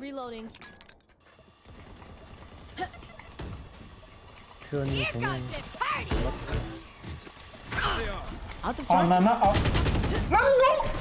Reloading. Out of time. No, no, no.